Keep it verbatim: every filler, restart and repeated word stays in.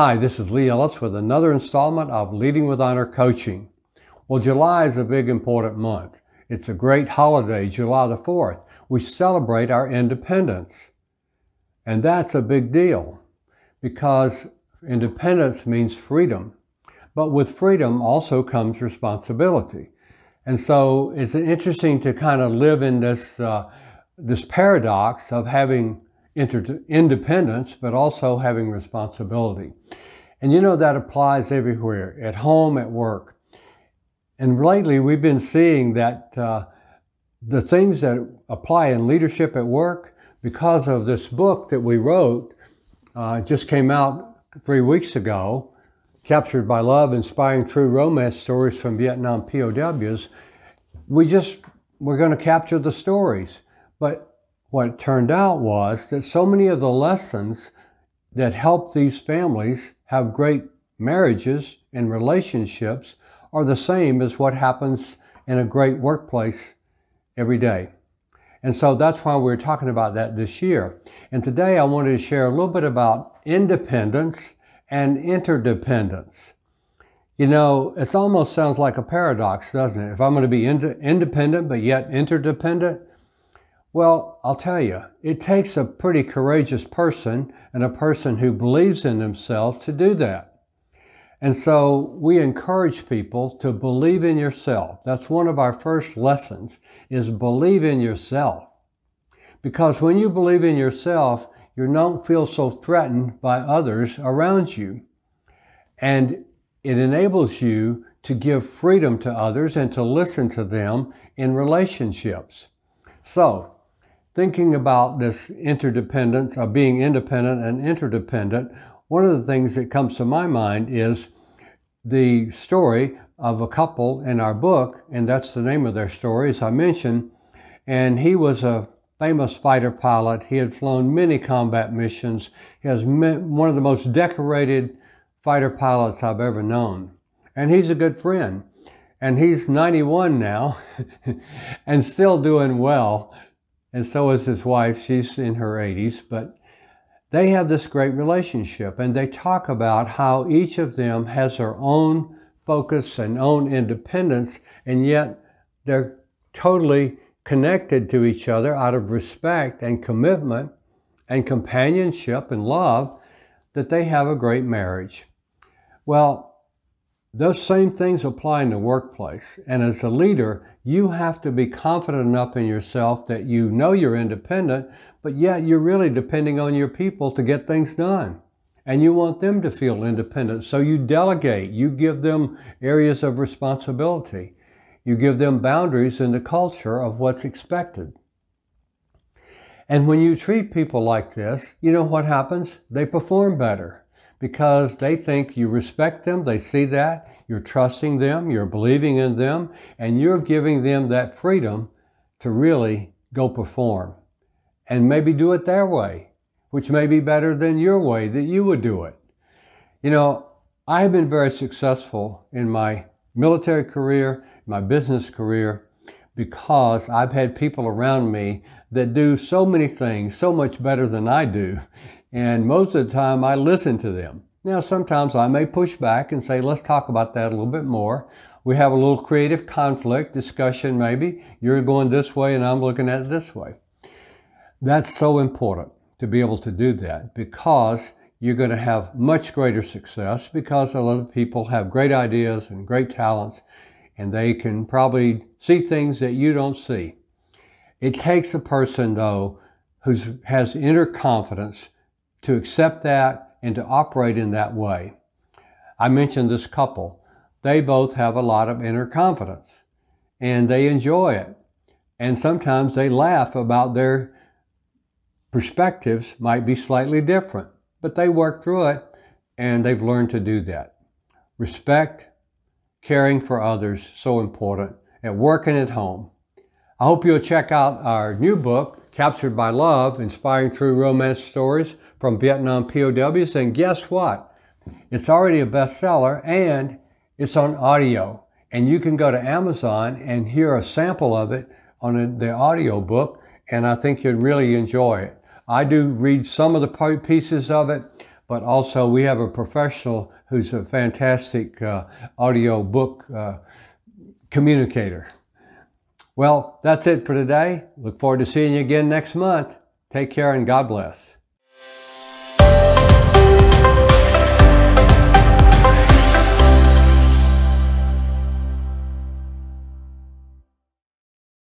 Hi, this is Lee Ellis with another installment of Leading with Honor Coaching. Well, July is a big, important month. It's a great holiday, July the fourth. We celebrate our independence. And that's a big deal because independence means freedom. But with freedom also comes responsibility. And so it's interesting to kind of live in this, uh, this paradox of having independence, but also having responsibility. And you know, that applies everywhere, at home, at work. And lately we've been seeing that uh, the things that apply in leadership at work, because of this book that we wrote, uh, just came out three weeks ago, Captured by Love, Inspiring True Romance Stories from Vietnam P O Ws. We just, we're going to capture the stories. But what it turned out was that so many of the lessons that help these families have great marriages and relationships are the same as what happens in a great workplace every day. And so that's why we're talking about that this year. And today I wanted to share a little bit about independence and interdependence. You know, it almost sounds like a paradox, doesn't it? If I'm going to be ind- independent but yet interdependent, well, I'll tell you, it takes a pretty courageous person and a person who believes in themselves to do that. And so we encourage people to believe in yourself. That's one of our first lessons, is believe in yourself. Because when you believe in yourself, you don't feel so threatened by others around you. And it enables you to give freedom to others and to listen to them in relationships. So, thinking about this interdependence, of being independent and interdependent, one of the things that comes to my mind is the story of a couple in our book, and that's the name of their story, as I mentioned. And he was a famous fighter pilot. He had flown many combat missions. He was one of the most decorated fighter pilots I've ever known. And he's a good friend. And he's ninety-one now and still doing well. And so is his wife. She's in her eighties. But they have this great relationship. And they talk about how each of them has their own focus and own independence. And yet they're totally connected to each other out of respect and commitment and companionship and love, that they have a great marriage. Well, those same things apply in the workplace. And as a leader, you have to be confident enough in yourself that you know you're independent, but yet you're really depending on your people to get things done. And you want them to feel independent. So you delegate. You give them areas of responsibility. You give them boundaries in the culture of what's expected. And when you treat people like this, you know what happens? They perform better. Because they think you respect them, they see that, you're trusting them, you're believing in them, and you're giving them that freedom to really go perform. And maybe do it their way, which may be better than your way that you would do it. You know, I have been very successful in my military career, my business career, because I've had people around me that do so many things so much better than I do. And most of the time I listen to them. Now, sometimes I may push back and say, let's talk about that a little bit more. We have a little creative conflict, discussion maybe. You're going this way and I'm looking at it this way. That's so important to be able to do that, because you're going to have much greater success, because a lot of people have great ideas and great talents, and they can probably see things that you don't see. It takes a person, though, who has inner confidence to accept that and to operate in that way. I mentioned this couple. They both have a lot of inner confidence and they enjoy it. And sometimes they laugh about their perspectives might be slightly different, but they work through it and they've learned to do that. Respect, caring for others, so important at work and at home. I hope you'll check out our new book, Captured by Love, Inspiring True Romance Stories from Vietnam P O Ws. And guess what? It's already a bestseller and it's on audio. And you can go to Amazon and hear a sample of it on the audio book. And I think you'd really enjoy it. I do read some of the pieces of it, but also we have a professional who's a fantastic uh, audio book uh, communicator. Well, that's it for today. Look forward to seeing you again next month. Take care and God bless.